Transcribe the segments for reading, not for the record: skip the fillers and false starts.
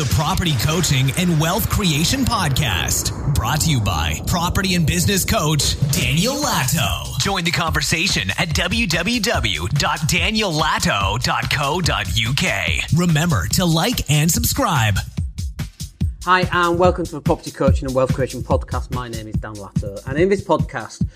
the Property Coaching and Wealth Creation Podcast, brought to you by property and business coach Daniel Latto. Join the conversation at www.daniellato.co.uk. Remember to like and subscribe. Hi and welcome to the Property Coaching and Wealth Creation Podcast. My name is Dan Latto, and in this podcast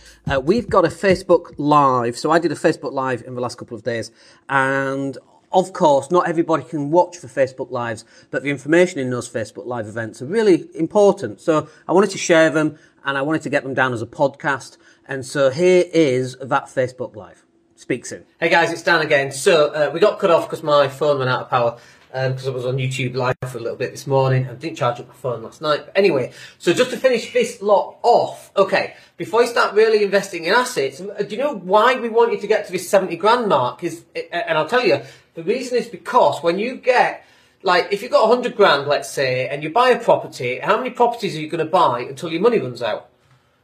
we've got a Facebook Live. So I did a Facebook Live in the last couple of days, and of course not everybody can watch the Facebook Lives, but the information in those Facebook Live events are really important. So I wanted to share them and I wanted to get them down as a podcast, and so here is that Facebook Live. Speak soon. Hey guys, it's Dan again. So we got cut off because my phone went out of power. Because I was on YouTube Live for a little bit this morning and didn't charge up my phone last night. But anyway, so just to finish this lot off, okay, before you start really investing in assets, do you know why we want you to get to this 70 grand mark? And I'll tell you, the reason is because when you get, like, if you've got 100 grand, let's say, and you buy a property, how many properties are you going to buy until your money runs out?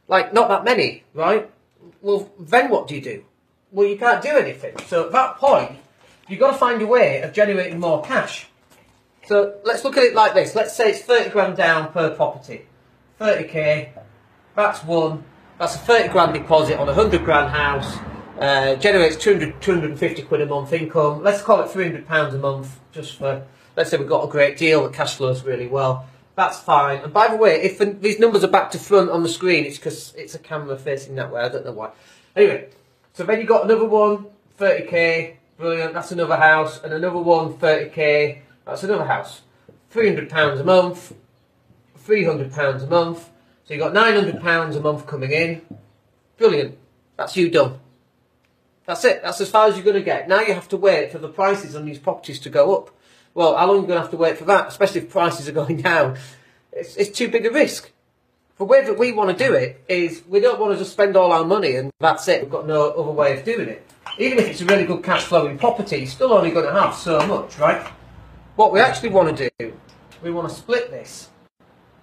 Like, not that many, right? Well, then what do? Well, you can't do anything. So at that point, you've got to find a way of generating more cash. So let's look at it like this. Let's say it's 30 grand down per property. 30k, that's one. That's a 30 grand deposit on a 100 grand house. Generates 250 quid a month income. Let's call it 300 pounds a month, just for, let's say we've got a great deal that cash flows really well. That's fine. And by the way, if these numbers are back to front on the screen, it's because it's a camera facing that way. I don't know why. Anyway, so then you've got another one, 30k. Brilliant, that's another house, and another one, 30k, that's another house. £300 a month, £300 a month, so you've got £900 a month coming in. Brilliant, that's you done. That's it, that's as far as you're going to get. Now you have to wait for the prices on these properties to go up. Well, how long are you going to have to wait for that, especially if prices are going down? It's too big a risk. The way that we want to do it is we don't want to just spend all our money and that's it, we've got no other way of doing it. Even if it's a really good cash flowing property, you're still only going to have so much, right? What we actually want to do, we want to split this.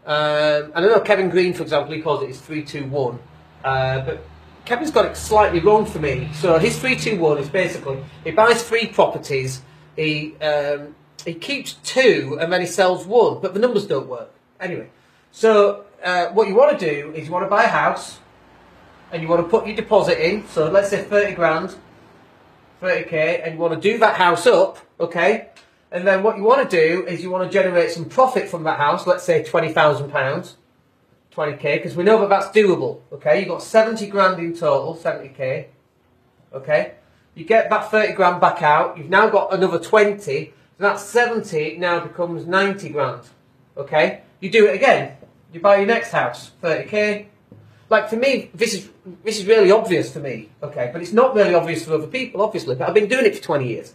I know Kevin Green, for example, he calls it his 3-2-1, but Kevin's got it slightly wrong for me. So his 3-2-1 is basically, he buys 3 properties, he keeps 2 and then he sells 1, but the numbers don't work. Anyway, so what you want to do is you want to buy a house and you want to put your deposit in, so let's say 30 grand, 30k, and you want to do that house up, okay? And then what you want to do is you want to generate some profit from that house, let's say £20,000, 20k, because we know that that's doable, okay? You've got 70 grand in total, 70k, okay? You get that 30 grand back out, you've now got another 20, so that 70 now becomes 90 grand, okay? You do it again. You buy your next house, 30k. Like, for me, this is really obvious for me, okay? But it's not really obvious for other people, obviously, but I've been doing it for 20 years.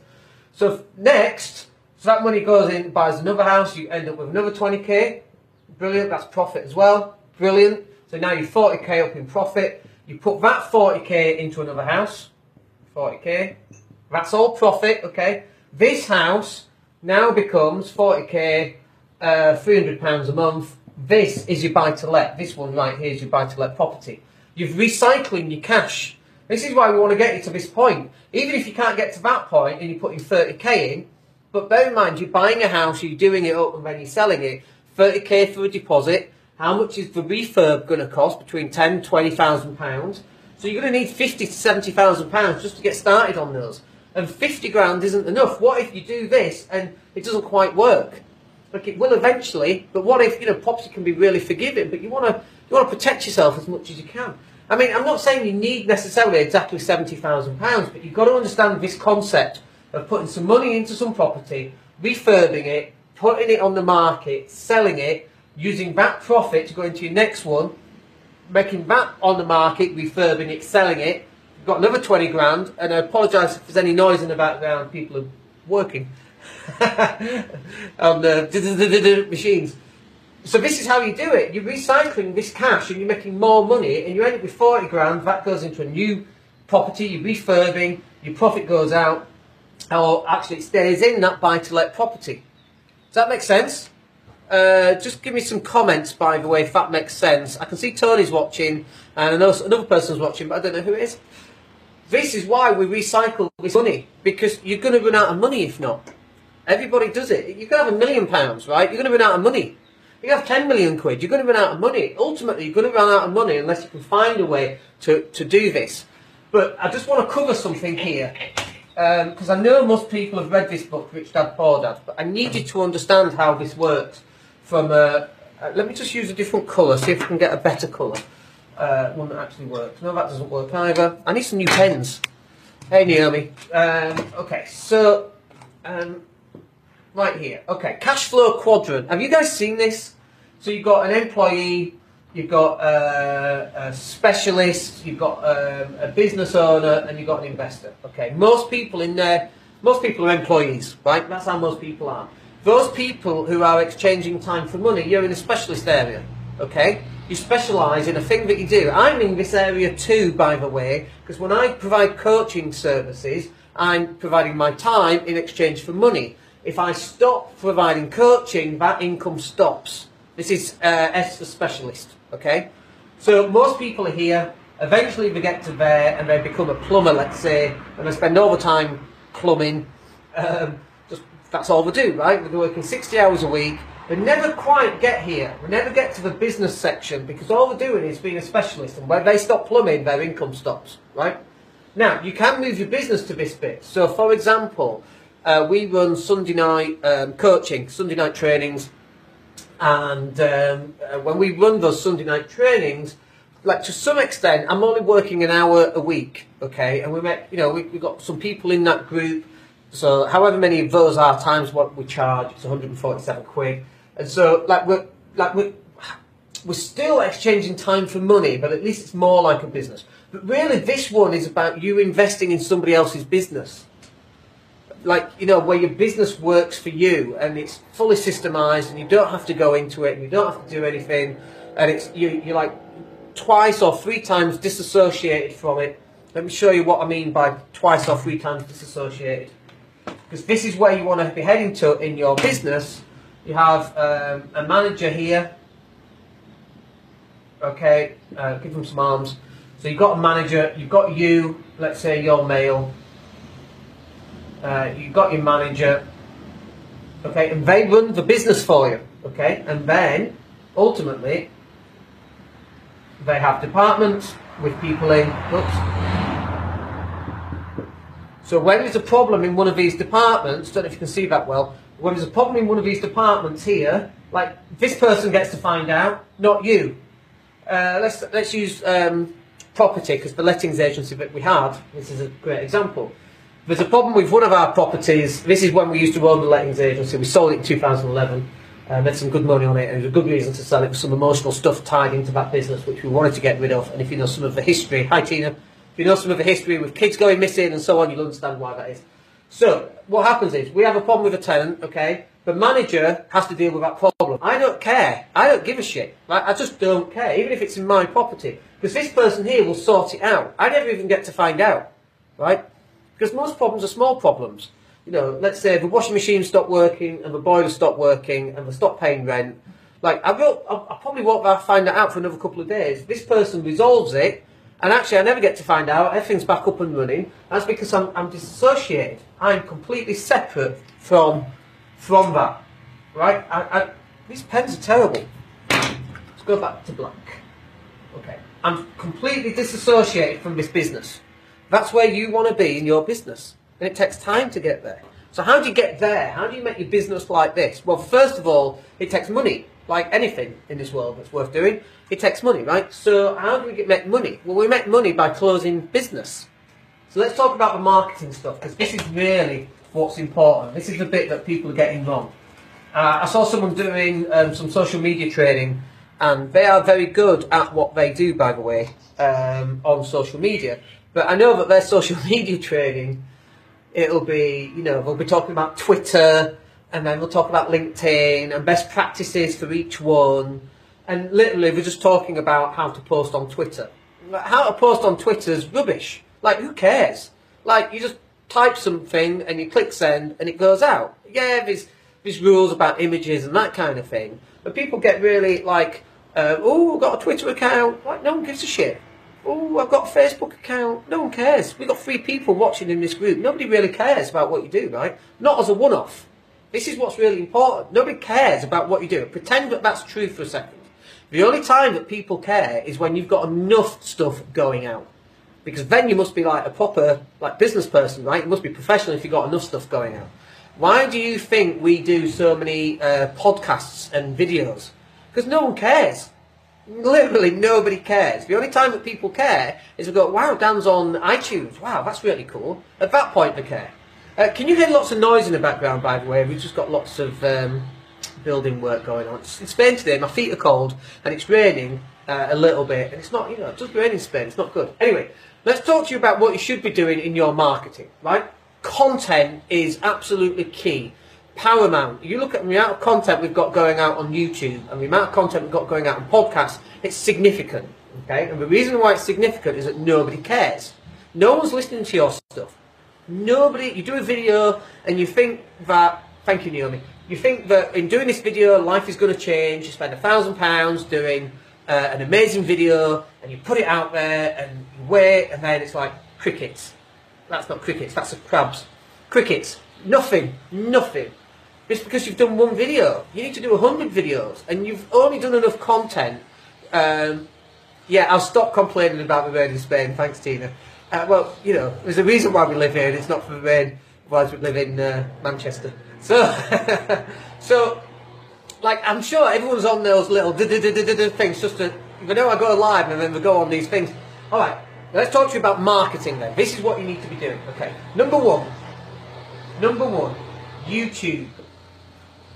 So next, so that money goes in, buys another house, you end up with another 20k. Brilliant, that's profit as well. Brilliant. So now you're 40k up in profit. You put that 40k into another house, 40k. That's all profit, okay? This house now becomes 40k, £300 a month. This is your buy-to-let. This one right here is your buy-to-let property. You're recycling your cash. This is why we want to get you to this point. Even if you can't get to that point and you're putting 30k in, but bear in mind, you're buying a house, you're doing it up, and then you're selling it. 30k for a deposit. How much is the refurb going to cost? Between £10,000 to £20,000. So you're going to need £50,000 to £70,000 just to get started on those. And 50 grand isn't enough. What if you do this and it doesn't quite work? Like, it will eventually, but what if, you know, property can be really forgiving, but you want to protect yourself as much as you can. I mean, I'm not saying you need necessarily exactly £70,000, but you've got to understand this concept of putting some money into some property, refurbing it, putting it on the market, selling it, using that profit to go into your next one, making that on the market, refurbing it, selling it. You've got another 20 grand, and I apologise if there's any noise in the background, people are working on the machines. So this is how you do it. You're recycling this cash and you're making more money, and you end up with 40 grand. That goes into a new property, you're refurbing, your profit goes out, or actually it stays in that buy-to-let property. Does that make sense? Just give me some comments, by the way, if that makes sense. I can see Tony's watching, and I know another person's watching, but I don't know who it is. This is why we recycle this money, because you're going to run out of money if not. Everybody does it. You can have £1 million, right? You're going to run out of money. You have 10 million quid, you're going to run out of money. Ultimately, you're going to run out of money unless you can find a way to do this. But I just want to cover something here, because I know most people have read this book, Rich Dad, Poor Dad, but I need you to understand how this works. From let me just use a different colour, see if we can get a better colour, one that actually works. No, that doesn't work either. I need some new pens. Hey, Naomi. Okay, so... right here. Okay, cash flow quadrant. Have you guys seen this? So you've got an employee, you've got a specialist, you've got a business owner, and you've got an investor. Okay, most people in there, most people are employees, right? That's how most people are. Those people who are exchanging time for money, you're in a specialist area, okay? You specialise in a thing that you do. I'm in this area too, by the way, because when I provide coaching services, I'm providing my time in exchange for money. If I stop providing coaching, that income stops. This is S for specialist, okay? So most people are here, eventually they get to there and they become a plumber, let's say, and they spend all the time plumbing. That's all they do, right? They're working 60 hours a week. They never quite get here. They never get to the business section because all they're doing is being a specialist, and when they stop plumbing, their income stops, right? Now, you can move your business to this bit. So, for example, we run Sunday night coaching, Sunday night trainings, and when we run those Sunday night trainings, like to some extent, I'm only working an hour a week, okay? And we make, you know, we've got some people in that group, so however many of those are times what we charge, it's 147 quid, and so we're still exchanging time for money, but at least it's more like a business. But really, this one is about you investing in somebody else's business. Like, you know, where your business works for you and it's fully systemized and you don't have to go into it and you don't have to do anything, and it's you're like twice or three times disassociated from it. Let me show you what I mean by twice or three times disassociated, because this is where you want to be heading to in your business. You have a manager here, okay, give them some arms. So you've got a manager, you've got you, let's say you're male. You've got your manager, okay, and they run the business for you, okay, and then ultimately they have departments with people in. Oops. So when there's a problem in one of these departments, don't know if you can see that well. When there's a problem in one of these departments here, like this person gets to find out, not you. Let's use property, because the lettings agency that we have, this is a great example. There's a problem with one of our properties. This is when we used to own the lettings agency. We sold it in 2011, made some good money on it, and it was a good reason to sell it with some emotional stuff tied into that business, which we wanted to get rid of. And if you know some of the history, hi Tina, if you know some of the history with kids going missing and so on, you'll understand why that is. So what happens is we have a problem with a tenant, okay? The manager has to deal with that problem. I don't care. I don't give a shit. Like, I just don't care, even if it's in my property, because this person here will sort it out. I never even get to find out, right? Because most problems are small problems. You know, let's say the washing machine stopped working and the boiler stopped working and they stopped paying rent. Like, I probably won't find that out for another couple of days. This person resolves it, and actually I never get to find out. Everything's back up and running. That's because I'm disassociated. I'm completely separate from that, right? These pens are terrible. Let's go back to black. Okay. I'm completely disassociated from this business. That's where you want to be in your business. And it takes time to get there. So how do you get there? How do you make your business like this? Well, first of all, it takes money. Like anything in this world that's worth doing, it takes money, right? So how do we make money? Well, we make money by closing business. So let's talk about the marketing stuff, because this is really what's important. This is the bit that people are getting wrong. I saw someone doing some social media training, and they are very good at what they do, by the way, on social media. But I know that their social media training, it'll be, you know, they'll be talking about Twitter, and then they'll talk about LinkedIn and best practices for each one. And literally, they're just talking about how to post on Twitter. How to post on Twitter is rubbish. Like, who cares? Like, you just type something and you click send and it goes out. Yeah, there's rules about images and that kind of thing. But people get really like, oh, I've got a Twitter account. Like, no one gives a shit. Oh, I've got a Facebook account. No one cares. We've got 3 people watching in this group. Nobody really cares about what you do, right? Not as a one-off. This is what's really important. Nobody cares about what you do. Pretend that that's true for a second. The only time that people care is when you've got enough stuff going out. Because then you must be like a proper business person, right? You must be professional if you've got enough stuff going out. Why do you think we do so many podcasts and videos? Because no one cares. Literally nobody cares. The only time that people care is we go, wow, Dan's on iTunes. Wow, that's really cool. At that point, they care. Can you hear lots of noise in the background, by the way? We've just got lots of building work going on. It's in Spain today. My feet are cold and it's raining a little bit. And it's not, you know, it does rain in Spain. It's not good. Anyway, let's talk to you about what you should be doing in your marketing, right? Content is absolutely key, paramount. You look at the amount of content we've got going out on YouTube and the amount of content we've got going out on podcasts, it's significant, okay? And the reason why it's significant is that nobody cares. No one's listening to your stuff. Nobody, you do a video and you think that, thank you Naomi, you think that in doing this video life is going to change, you spend £1,000 doing an amazing video and you put it out there and you wait and then it's like crickets. That's not crickets, that's a crabs. Crickets. Nothing. Nothing. It's because you've done one video. You need to do 100 videos. And you've only done enough content. Yeah, I'll stop complaining about the rain in Spain. Thanks, Tina. Well, you know, there's a reason why we live here. And it's not for the rain. Otherwise, we live in Manchester. So, I'm sure everyone's on those little things. Just to, you know, I go live and then we go on these things. All right. Let's talk to you about marketing then. This is what you need to be doing. Okay. Number one, YouTube.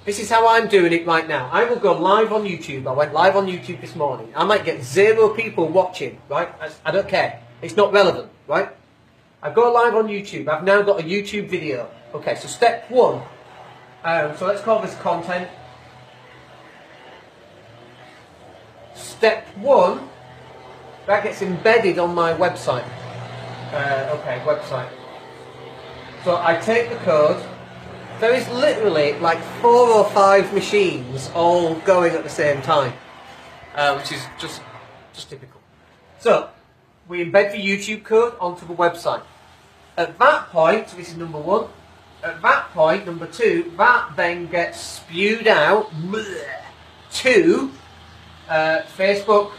This is how I'm doing it right now. I will go live on YouTube. I went live on YouTube this morning. I might get 0 people watching, right? I don't care. It's not relevant, right? I go live on YouTube. I've now got a YouTube video. Okay, so step one. So let's call this content. Step one. That gets embedded on my website. Okay, website. So I take the code. There is literally like 4 or 5 machines all going at the same time, which is just typical. So we embed the YouTube code onto the website. At that point, so this is number one. At that point, number two, that then gets spewed out to Facebook,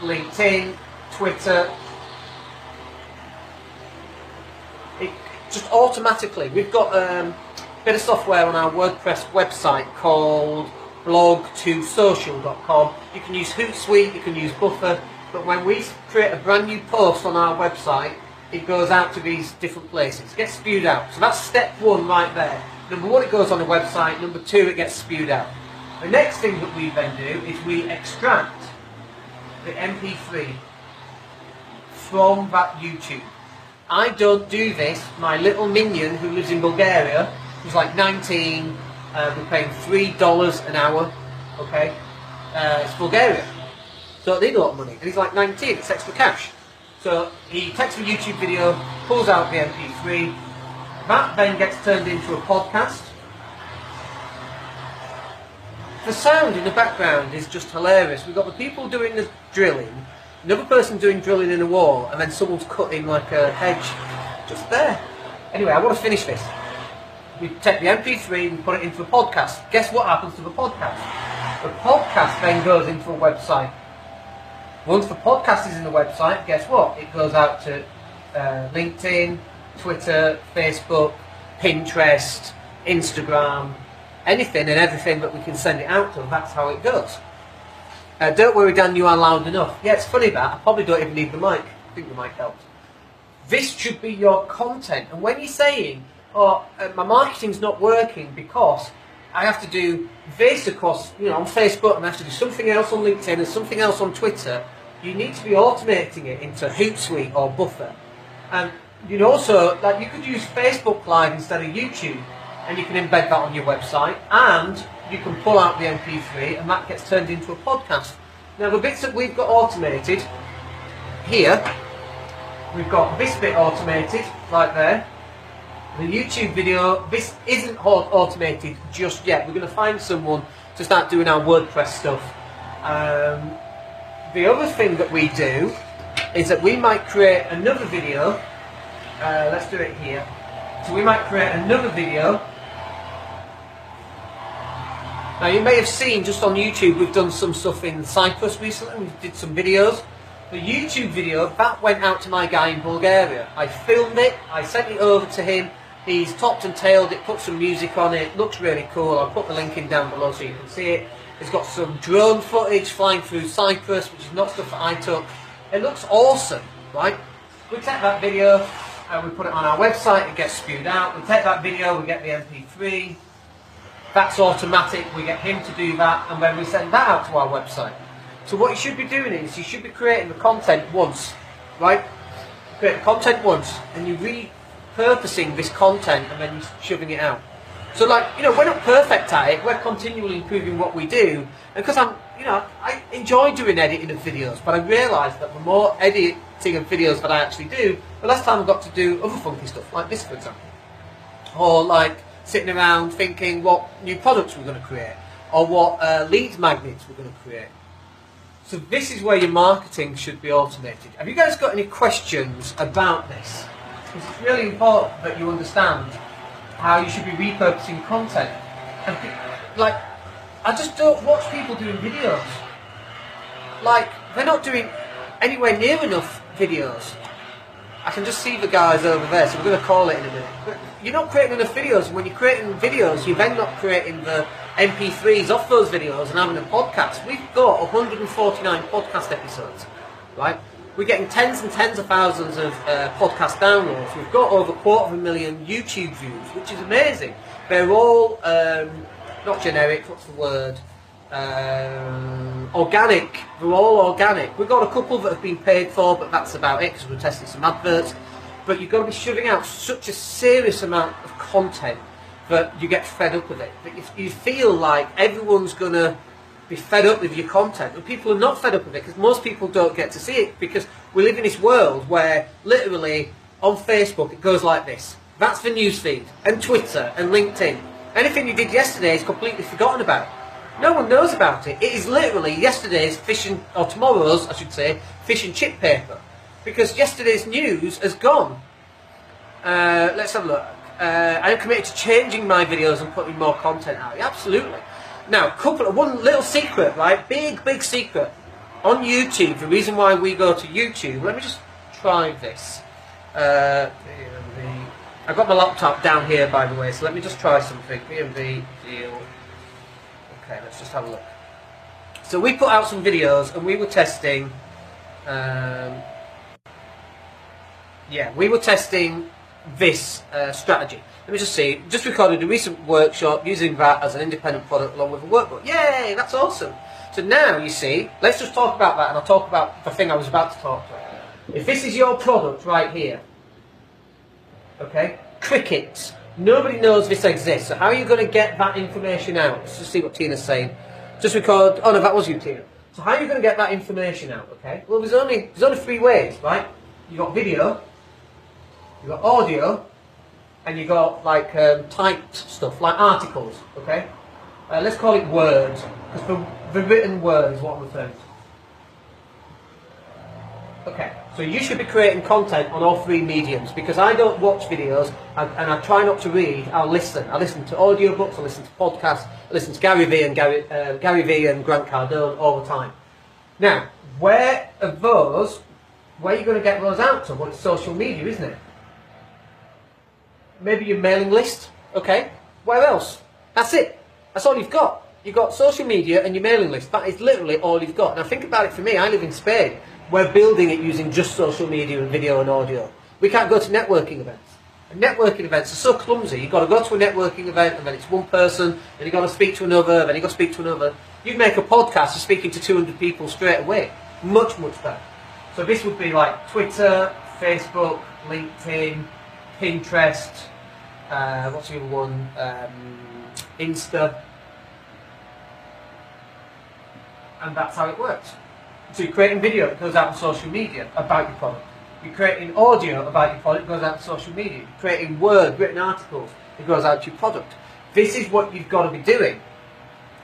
LinkedIn, Twitter. It just automatically. We've got a bit of software on our WordPress website called blog2social.com. You can use Hootsuite, you can use Buffer, but when we create a brand new post on our website, it goes out to these different places. It gets spewed out. So that's step one right there. Number one, it goes on the website. Number two, it gets spewed out. The next thing that we then do is we extract the MP3 from that YouTube. I don't do this. My little minion who lives in Bulgaria, who's like 19, we're paying $3 an hour, okay? It's Bulgaria, so they need a lot of money. And he's like 19, it's extra cash. So he takes the YouTube video, pulls out the MP3, that then gets turned into a podcast. The sound in the background is just hilarious. We've got the people doing the drilling, another person doing drilling in a wall, and then someone's cutting like a hedge just there. Anyway, I want to finish this. We take the MP3 and put it into a podcast. Guess what happens to the podcast? The podcast then goes into a website. Once the podcast is in the website, guess what? It goes out to LinkedIn, Twitter, Facebook, Pinterest, Instagram, anything and everything that we can send it out to. That's how it goes. Don't worry Dan, you are loud enough. Yeah, it's funny that I probably don't even need the mic. I think the mic helps. This should be your content. And when you're saying, oh, my marketing's not working because I have to do this across, you know, on Facebook and I have to do something else on LinkedIn and something else on Twitter, you need to be automating it into Hootsuite or Buffer. And you'd also, like, you could use Facebook Live instead of YouTube. And you can embed that on your website, and you can pull out the MP3, and that gets turned into a podcast. Now, the bits that we've got automated here, we've got this bit automated right there. The YouTube video, this isn't automated just yet. We're going to find someone to start doing our WordPress stuff. The other thing that we do is that we might create another video. Let's do it here. So we might create another video. Now you may have seen just on YouTube, we've done some stuff in Cyprus recently, we did some videos. The YouTube video, that went out to my guy in Bulgaria. I filmed it, I sent it over to him, he's topped and tailed it, put some music on it, looks really cool. I'll put the link in down below so you can see it. It's got some drone footage flying through Cyprus, which is not stuff that I took. It looks awesome, right? We take that video and we put it on our website, it gets spewed out. We take that video, we get the MP3. That's automatic, we get him to do that, and then we send that out to our website. So what you should be doing is you should be creating the content once, right? Create the content once, and you're repurposing this content and then you're shoving it out. So like, you know, we're not perfect at it, we're continually improving what we do, and because I'm, you know, I enjoy doing editing of videos, but I realised that the more editing of videos that I actually do, the less time I've got to do other funky stuff, like this for example. Or like, sitting around thinking what new products we're going to create, or what lead magnets we're going to create. So this is where your marketing should be automated. Have you guys got any questions about this? Because it's really important that you understand how you should be repurposing content. And like, I just don't watch people doing videos. Like, they're not doing anywhere near enough videos. I can just see the guys over there, so we're going to call it in a minute. But you're not creating enough videos, and when you're creating videos, you're then not creating the MP3s off those videos and having a podcast. We've got 149 podcast episodes, right? We're getting tens and tens of thousands of podcast downloads. We've got over 250,000 YouTube views, which is amazing. They're all, not generic, what's the word? Organic. They're all organic. We've got a couple that have been paid for, but that's about it because we're testing some adverts. But you've got to be shoving out such a serious amount of content that you get fed up with it. That you feel like everyone's going to be fed up with your content. And people are not fed up with it because most people don't get to see it, because we live in this world where literally on Facebook it goes like this. That's the newsfeed, and Twitter and LinkedIn. Anything you did yesterday is completely forgotten about. No one knows about it. It is literally yesterday's fish and, or tomorrow's, I should say, fish and chip paper. Because yesterday's news has gone. Let's have a look. I am committed to changing my videos and putting more content out. Absolutely. Now, one little secret, right? Big, big secret. On YouTube, the reason why we go to YouTube, let me just try this. I've got my laptop down here, by the way, so let me just try something. BMV Deal. Okay, let's just have a look. So we put out some videos and we were testing, this strategy. Let me just see, just recorded a recent workshop using that as an independent product along with a workbook. Yay, that's awesome. So now you see, let's just talk about that, and I'll talk about the thing I was about to talk about. If this is your product right here, okay, crickets. Nobody knows this exists, so how are you going to get that information out? Let's just see what Tina's saying. Just record, oh no, that was you, Tina. So how are you going to get that information out, okay? Well, there's only three ways, right? You've got video, you've got audio, and you've got like typed stuff, like articles, okay? Let's call it words, because the written word is what I'm referring to. Okay. So you should be creating content on all three mediums, because I don't watch videos and I try not to read. I'll listen. I listen to audiobooks, I listen to podcasts, I listen to Gary Vee and Grant Cardone all the time. Now, where are you going to get those out to? Well, it's social media, isn't it? Maybe your mailing list, okay? Where else? That's it. That's all you've got. You've got social media and your mailing list. That is literally all you've got. Now think about it for me, I live in Spain. We're building it using just social media and video and audio. We can't go to networking events. And networking events are so clumsy. You've got to go to a networking event, and then it's one person, and you've got to speak to another, then you've got to speak to another. You'd make a podcast of speaking to 200 people straight away. Much, much better. So this would be like Twitter, Facebook, LinkedIn, Pinterest, what's the other one? Insta. And that's how it works. So you're creating video that goes out on social media about your product. You're creating audio about your product, it goes out on social media. You're creating written articles, it goes out to your product. This is what you've got to be doing.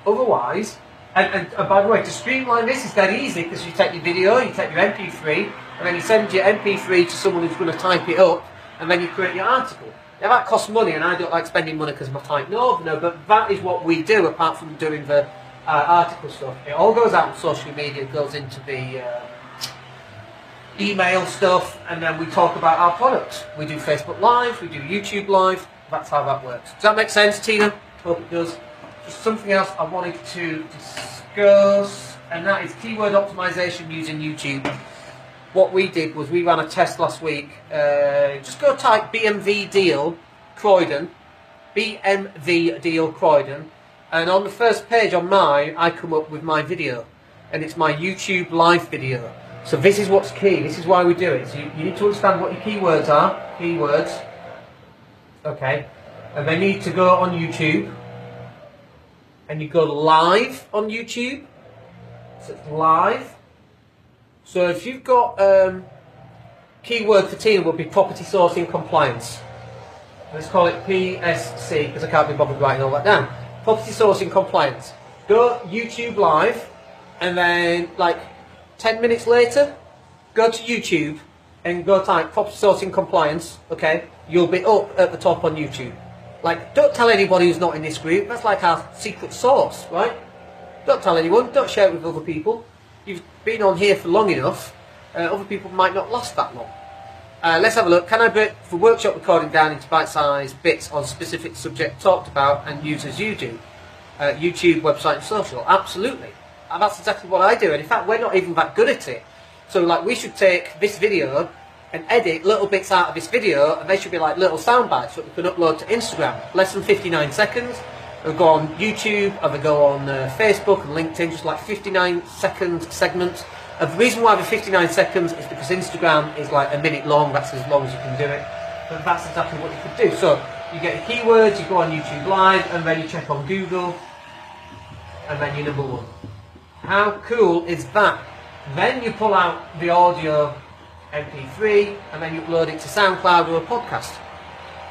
Otherwise, and by the way, to streamline this is that easy, because you take your video, you take your MP3, and then you send your MP3 to someone who's going to type it up, and then you create your article. Now that costs money, and I don't like spending money because I'm a pint northerner, but that is what we do apart from doing the article stuff. It all goes out on social media, it goes into the email stuff, and then we talk about our products. We do Facebook Live, we do YouTube Live, that's how that works. Does that make sense, Tina? Hope it does. Just something else I wanted to discuss, and that is keyword optimization using YouTube. What we did was we ran a test last week. Just go type BMV Deal Croydon, BMV Deal Croydon, and on the first page on mine, I come up with my video, and it's my YouTube live video. So this is what's key. This is why we do it. So you need to understand what your keywords are. Keywords, okay, and they need to go on YouTube, and you go live on YouTube. So it's live. So if you've got keyword for Tina would be property sourcing compliance. Let's call it PSC because I can't be bothered writing all that down. Property sourcing compliance. Go YouTube live, and then like 10 minutes later, go to YouTube and go type property sourcing compliance. Okay, you'll be up at the top on YouTube. Like, don't tell anybody who's not in this group. That's like our secret sauce, right? Don't tell anyone. Don't share it with other people. You've been on here for long enough, other people might not last that long. Let's have a look. Can I break the workshop recording down into bite-sized bits on specific subject talked about and use as you do? YouTube, website and social. Absolutely. And that's exactly what I do. And in fact, we're not even that good at it. So like, we should take this video and edit little bits out of this video, and they should be like little sound bites that we can upload to Instagram. Less than 59 seconds. They'll go on YouTube, and they go on Facebook and LinkedIn, just like 59-second segments. And the reason why the 59 seconds is because Instagram is like a minute long. That's as long as you can do it. But that's exactly what you could do. So you get your keywords, you go on YouTube Live, and then you check on Google, and then you're number one. How cool is that? Then you pull out the audio MP3, and then you upload it to SoundCloud or a podcast.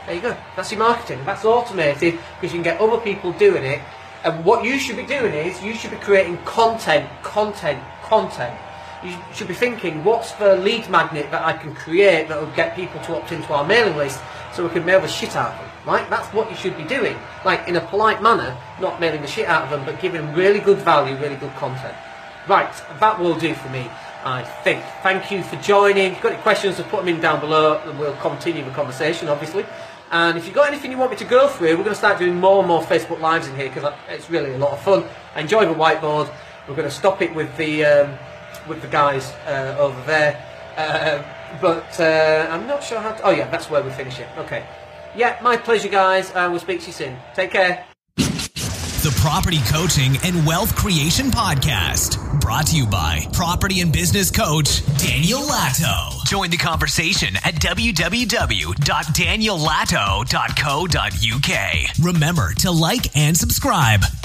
There you go. That's your marketing. That's automated because you can get other people doing it. And what you should be doing is you should be creating content, content, content. You should be thinking, what's the lead magnet that I can create that will get people to opt into our mailing list so we can mail the shit out of them, right? That's what you should be doing, like in a polite manner, not mailing the shit out of them, but giving them really good value, really good content. Right, that will do for me, I think. Thank you for joining. If you've got any questions, put them in down below and we'll continue the conversation, obviously. And if you've got anything you want me to go through, we're going to start doing more and more Facebook Lives in here because it's really a lot of fun. I enjoy the whiteboard. We're going to stop it with the guys over there. But I'm not sure how to... Oh, yeah, that's where we finish it. Okay. Yeah, my pleasure, guys. We'll speak to you soon. Take care. The Property Coaching and Wealth Creation Podcast. Brought to you by property and business coach, Daniel Latto. Join the conversation at www.daniellato.co.uk. Remember to like and subscribe.